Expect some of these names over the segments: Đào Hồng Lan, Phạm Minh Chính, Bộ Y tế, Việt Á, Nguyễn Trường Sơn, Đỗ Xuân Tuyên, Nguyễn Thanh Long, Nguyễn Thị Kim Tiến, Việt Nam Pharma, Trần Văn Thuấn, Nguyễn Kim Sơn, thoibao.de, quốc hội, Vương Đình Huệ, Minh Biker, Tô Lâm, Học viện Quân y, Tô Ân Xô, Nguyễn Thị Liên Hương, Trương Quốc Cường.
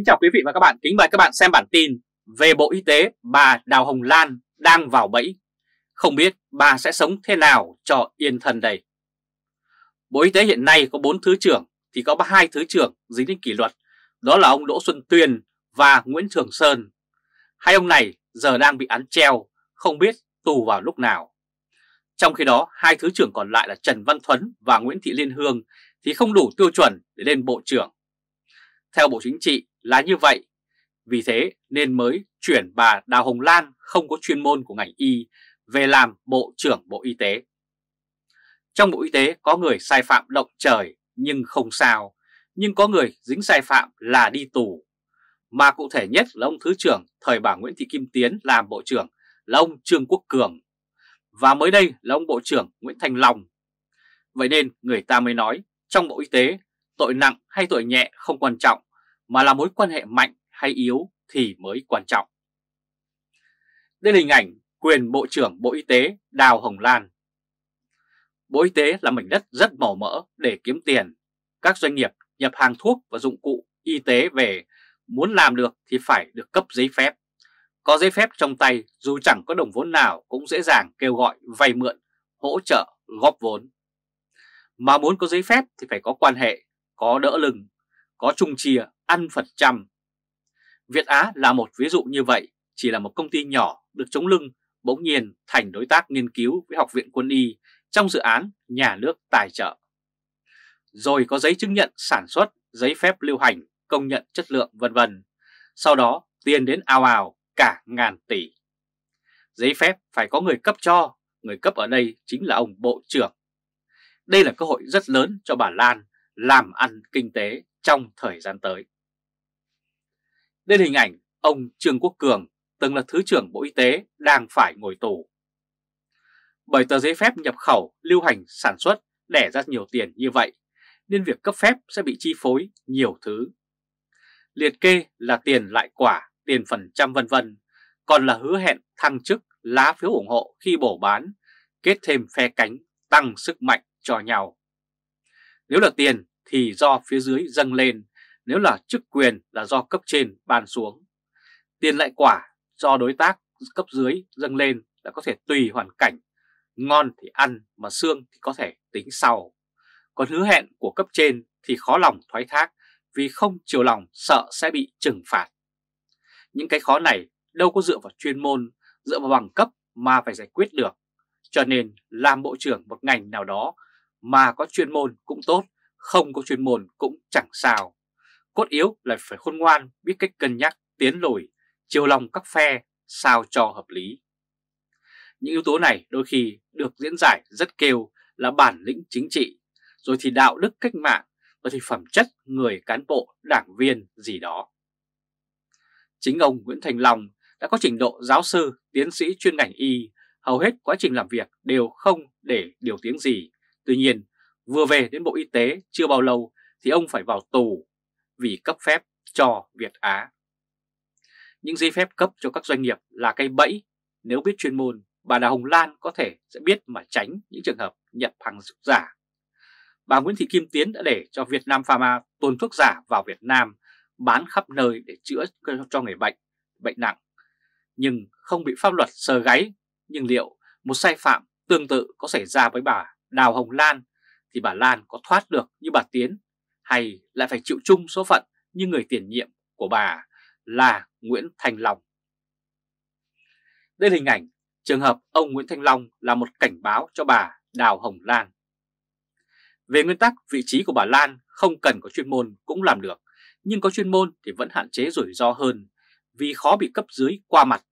Kính chào quý vị và các bạn, kính mời các bạn xem bản tin về Bộ Y tế bà Đào Hồng Lan đang vào bẫy. Không biết bà sẽ sống thế nào cho yên thân đây. Bộ Y tế hiện nay có 4 thứ trưởng thì có 2 thứ trưởng dính đến kỷ luật, đó là ông Đỗ Xuân Tuyên và Nguyễn Trường Sơn. Hai ông này giờ đang bị án treo, không biết tù vào lúc nào. Trong khi đó, 2 thứ trưởng còn lại là Trần Văn Thuấn và Nguyễn Thị Liên Hương thì không đủ tiêu chuẩn để lên bộ trưởng. Theo Bộ Chính trị là như vậy, vì thế nên mới chuyển bà Đào Hồng Lan không có chuyên môn của ngành y về làm Bộ trưởng Bộ Y tế. Trong Bộ Y tế có người sai phạm động trời nhưng không sao, nhưng có người dính sai phạm là đi tù. Mà cụ thể nhất là ông Thứ trưởng thời bà Nguyễn Thị Kim Tiến làm Bộ trưởng là ông Trương Quốc Cường. Và mới đây là ông Bộ trưởng Nguyễn Thanh Long. Vậy nên người ta mới nói trong Bộ Y tế tội nặng hay tội nhẹ không quan trọng, mà là mối quan hệ mạnh hay yếu thì mới quan trọng. Đây là hình ảnh quyền Bộ trưởng Bộ Y tế Đào Hồng Lan. Bộ Y tế là mảnh đất rất màu mỡ để kiếm tiền. Các doanh nghiệp nhập hàng thuốc và dụng cụ y tế về, muốn làm được thì phải được cấp giấy phép. Có giấy phép trong tay, dù chẳng có đồng vốn nào cũng dễ dàng kêu gọi vay mượn, hỗ trợ, góp vốn. Mà muốn có giấy phép thì phải có quan hệ, có đỡ lưng, có chung chia, ăn phần trăm. Việt Á là một ví dụ như vậy, chỉ là một công ty nhỏ được chống lưng, bỗng nhiên thành đối tác nghiên cứu với Học viện Quân y trong dự án nhà nước tài trợ. Rồi có giấy chứng nhận sản xuất, giấy phép lưu hành, công nhận chất lượng vân vân. Sau đó tiền đến ào ào cả ngàn tỷ. Giấy phép phải có người cấp cho, người cấp ở đây chính là ông Bộ trưởng. Đây là cơ hội rất lớn cho bà Lan làm ăn kinh tế trong thời gian tới. Đây là hình ảnh ông Trương Quốc Cường, từng là Thứ trưởng Bộ Y tế đang phải ngồi tù. Bởi tờ giấy phép nhập khẩu, lưu hành, sản xuất đẻ ra nhiều tiền như vậy, nên việc cấp phép sẽ bị chi phối nhiều thứ. Liệt kê là tiền lại quả, tiền phần trăm vân vân, còn là hứa hẹn thăng chức, lá phiếu ủng hộ khi bổ bán, kết thêm phe cánh, tăng sức mạnh cho nhau. Nếu là tiền thì do phía dưới dâng lên, nếu là chức quyền là do cấp trên ban xuống. Tiền lại quả do đối tác cấp dưới dâng lên là có thể tùy hoàn cảnh, ngon thì ăn mà xương thì có thể tính sau. Còn hứa hẹn của cấp trên thì khó lòng thoái thác vì không chiều lòng sợ sẽ bị trừng phạt. Những cái khó này đâu có dựa vào chuyên môn, dựa vào bằng cấp mà phải giải quyết được. Cho nên làm bộ trưởng một ngành nào đó mà có chuyên môn cũng tốt, không có chuyên môn cũng chẳng sao. Cốt yếu là phải khôn ngoan, biết cách cân nhắc, tiến lùi, chiều lòng các phe sao cho hợp lý. Những yếu tố này đôi khi được diễn giải rất kêu là bản lĩnh chính trị, rồi thì đạo đức cách mạng, rồi thì phẩm chất người cán bộ, đảng viên gì đó. Chính ông Nguyễn Thanh Long đã có trình độ giáo sư, tiến sĩ chuyên ngành y, hầu hết quá trình làm việc đều không để điều tiếng gì. Tuy nhiên, vừa về đến Bộ Y tế chưa bao lâu thì ông phải vào tù vì cấp phép cho Việt Á. Những giấy phép cấp cho các doanh nghiệp là cây bẫy. Nếu biết chuyên môn, bà Đào Hồng Lan có thể sẽ biết mà tránh những trường hợp nhập hàng giả. Bà Nguyễn Thị Kim Tiến đã để cho Việt Nam Pharma tuồn thuốc giả vào Việt Nam, bán khắp nơi để chữa cho người bệnh nặng, nhưng không bị pháp luật sờ gáy. Nhưng liệu một sai phạm tương tự có xảy ra với bà Đào Hồng Lan thì bà Lan có thoát được như bà Tiến, hay lại phải chịu chung số phận như người tiền nhiệm của bà là Nguyễn Thanh Long? Đây là hình ảnh trường hợp ông Nguyễn Thanh Long là một cảnh báo cho bà Đào Hồng Lan. Về nguyên tắc, vị trí của bà Lan không cần có chuyên môn cũng làm được, nhưng có chuyên môn thì vẫn hạn chế rủi ro hơn vì khó bị cấp dưới qua mặt.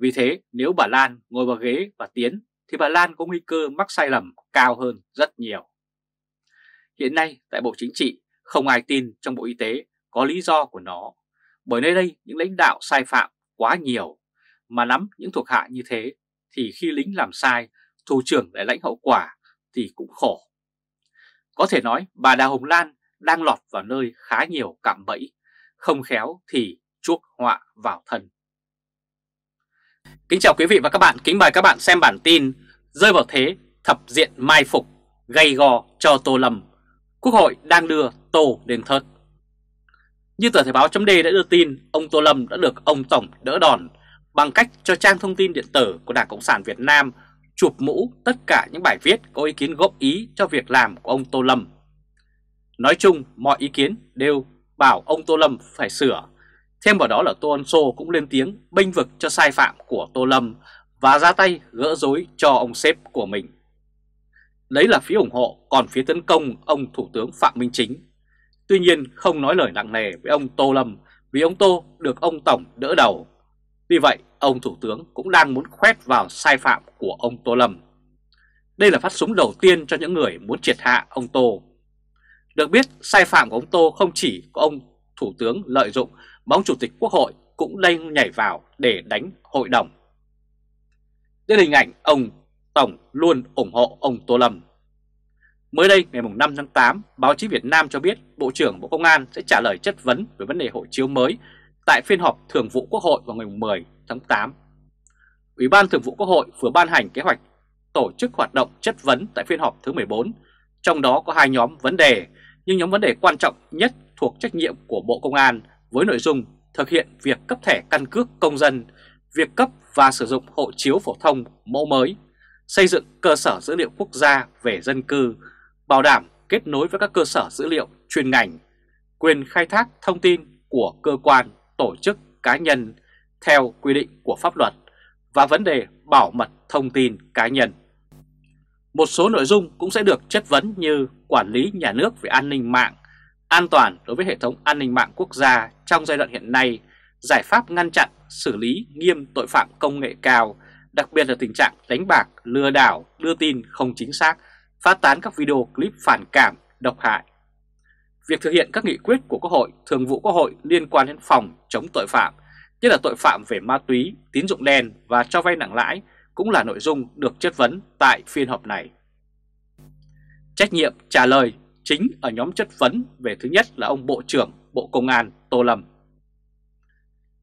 Vì thế nếu bà Lan ngồi vào ghế bà Tiến thì bà Lan có nguy cơ mắc sai lầm cao hơn rất nhiều. Hiện nay tại Bộ Chính trị không ai tin trong Bộ Y tế có lý do của nó, bởi nơi đây những lãnh đạo sai phạm quá nhiều, mà nắm những thuộc hạ như thế thì khi lính làm sai, thủ trưởng lại lãnh hậu quả thì cũng khổ. Có thể nói bà Đào Hồng Lan đang lọt vào nơi khá nhiều cạm bẫy, không khéo thì chuốc họa vào thân. Kính chào quý vị và các bạn, kính mời các bạn xem bản tin rơi vào thế thập diện mai phục gây gò cho Tô Lâm, Quốc hội đang đưa Tô lên thớt. Như tờ Thời báo.de đã đưa tin, ông Tô Lâm đã được ông Tổng đỡ đòn bằng cách cho trang thông tin điện tử của Đảng Cộng sản Việt Nam chụp mũ tất cả những bài viết có ý kiến góp ý cho việc làm của ông Tô Lâm. Nói chung, mọi ý kiến đều bảo ông Tô Lâm phải sửa. Thêm vào đó là Tô Ân Xô cũng lên tiếng bênh vực cho sai phạm của Tô Lâm và ra tay gỡ rối cho ông sếp của mình. Đấy là phía ủng hộ, còn phía tấn công ông Thủ tướng Phạm Minh Chính. Tuy nhiên không nói lời nặng nề với ông Tô Lâm vì ông Tô được ông Tổng đỡ đầu. Vì vậy ông Thủ tướng cũng đang muốn khoét vào sai phạm của ông Tô Lâm. Đây là phát súng đầu tiên cho những người muốn triệt hạ ông Tô. Được biết sai phạm của ông Tô không chỉ có ông Thủ tướng lợi dụng mà ông Chủ tịch Quốc hội cũng đang nhảy vào để đánh hội đồng. Đến hình ảnh ông Tổng luôn ủng hộ ông Tô Lâm. Mới đây ngày 5 tháng 8, báo chí Việt Nam cho biết Bộ trưởng Bộ Công an sẽ trả lời chất vấn về vấn đề hộ chiếu mới tại phiên họp Thường vụ Quốc hội vào ngày 10 tháng 8. Ủy ban Thường vụ Quốc hội vừa ban hành kế hoạch tổ chức hoạt động chất vấn tại phiên họp thứ 14, trong đó có hai nhóm vấn đề, nhưng nhóm vấn đề quan trọng nhất thuộc trách nhiệm của Bộ Công an với nội dung thực hiện việc cấp thẻ căn cước công dân, việc cấp và sử dụng hộ chiếu phổ thông mẫu mới, xây dựng cơ sở dữ liệu quốc gia về dân cư, bảo đảm kết nối với các cơ sở dữ liệu chuyên ngành, quyền khai thác thông tin của cơ quan, tổ chức, cá nhân theo quy định của pháp luật và vấn đề bảo mật thông tin cá nhân. Một số nội dung cũng sẽ được chất vấn như quản lý nhà nước về an ninh mạng, an toàn đối với hệ thống an ninh mạng quốc gia trong giai đoạn hiện nay, giải pháp ngăn chặn, xử lý nghiêm tội phạm công nghệ cao, đặc biệt là tình trạng đánh bạc, lừa đảo, đưa tin không chính xác, phát tán các video clip phản cảm, độc hại. Việc thực hiện các nghị quyết của Quốc hội, Thường vụ Quốc hội liên quan đến phòng chống tội phạm, nhất là tội phạm về ma túy, tín dụng đen và cho vay nặng lãi cũng là nội dung được chất vấn tại phiên họp này. Trách nhiệm trả lời chính ở nhóm chất vấn về thứ nhất là ông Bộ trưởng Bộ Công an Tô Lâm.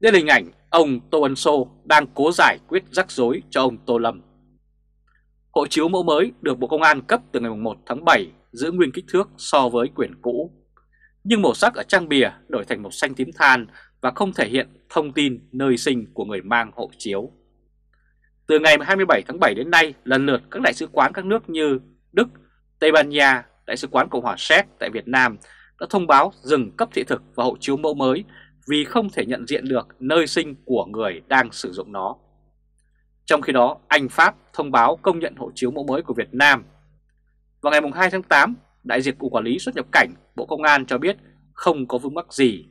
Đây là hình ảnh ông Tô Ân Xô đang cố giải quyết rắc rối cho ông Tô Lâm. Hộ chiếu mẫu mới được Bộ Công an cấp từ ngày 1 tháng 7 giữ nguyên kích thước so với quyển cũ, nhưng màu sắc ở trang bìa đổi thành màu xanh tím than và không thể hiện thông tin nơi sinh của người mang hộ chiếu. Từ ngày 27 tháng 7 đến nay, lần lượt các đại sứ quán các nước như Đức, Tây Ban Nha, Đại sứ quán Cộng hòa Séc tại Việt Nam đã thông báo dừng cấp thị thực và hộ chiếu mẫu mới vì không thể nhận diện được nơi sinh của người đang sử dụng nó. Trong khi đó, Anh, Pháp thông báo công nhận hộ chiếu mẫu mới của Việt Nam. Vào ngày 2 tháng 8, đại diện Cục Quản lý xuất nhập cảnh Bộ Công an cho biết không có vướng mắc gì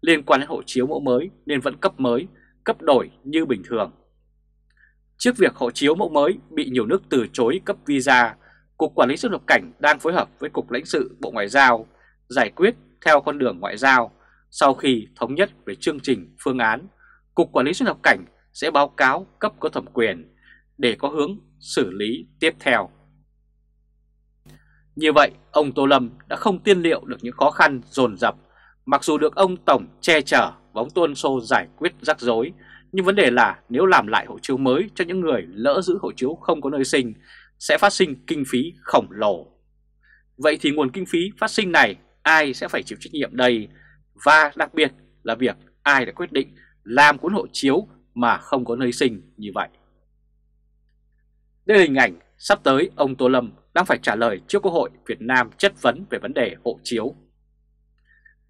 liên quan đến hộ chiếu mẫu mới nên vẫn cấp mới, cấp đổi như bình thường. Trước việc hộ chiếu mẫu mới bị nhiều nước từ chối cấp visa, Cục Quản lý xuất nhập cảnh đang phối hợp với Cục lãnh sự Bộ Ngoại giao giải quyết theo con đường ngoại giao. Sau khi thống nhất về chương trình phương án, Cục Quản lý xuất nhập cảnh sẽ báo cáo cấp có thẩm quyền để có hướng xử lý tiếp theo. Như vậy, ông Tô Lâm đã không tiên liệu được những khó khăn dồn dập, mặc dù được ông Tổng che chở và ông Tô Ân Xô giải quyết rắc rối, nhưng vấn đề là nếu làm lại hộ chiếu mới cho những người lỡ giữ hộ chiếu không có nơi sinh sẽ phát sinh kinh phí khổng lồ. Vậy thì nguồn kinh phí phát sinh này ai sẽ phải chịu trách nhiệm đây? Và đặc biệt là việc ai đã quyết định làm cuốn hộ chiếu mà không có nơi sinh như vậy. Đây là hình ảnh sắp tới ông Tô Lâm đang phải trả lời trước Quốc hội Việt Nam chất vấn về vấn đề hộ chiếu.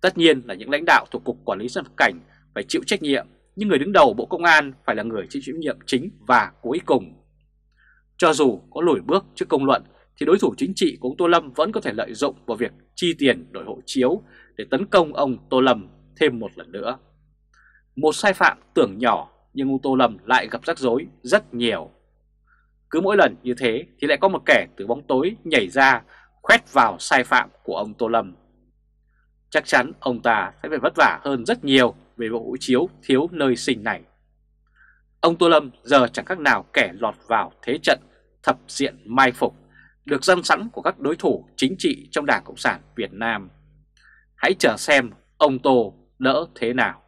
Tất nhiên là những lãnh đạo thuộc Cục Quản lý xuất nhập cảnh phải chịu trách nhiệm, nhưng người đứng đầu Bộ Công an phải là người chịu trách nhiệm chính và cuối cùng. Cho dù có lùi bước trước công luận thì đối thủ chính trị của ông Tô Lâm vẫn có thể lợi dụng vào việc chi tiền đổi hộ chiếu để tấn công ông Tô Lâm thêm một lần nữa. Một sai phạm tưởng nhỏ nhưng ông Tô Lâm lại gặp rắc rối rất nhiều. Cứ mỗi lần như thế thì lại có một kẻ từ bóng tối nhảy ra khoét vào sai phạm của ông Tô Lâm. Chắc chắn ông ta sẽ phải vất vả hơn rất nhiều về bộ hộ chiếu thiếu nơi sinh này. Ông Tô Lâm giờ chẳng khác nào kẻ lọt vào thế trận thập diện mai phục được dâng sẵn của các đối thủ chính trị trong Đảng Cộng sản Việt Nam. Hãy chờ xem ông Tô đỡ thế nào.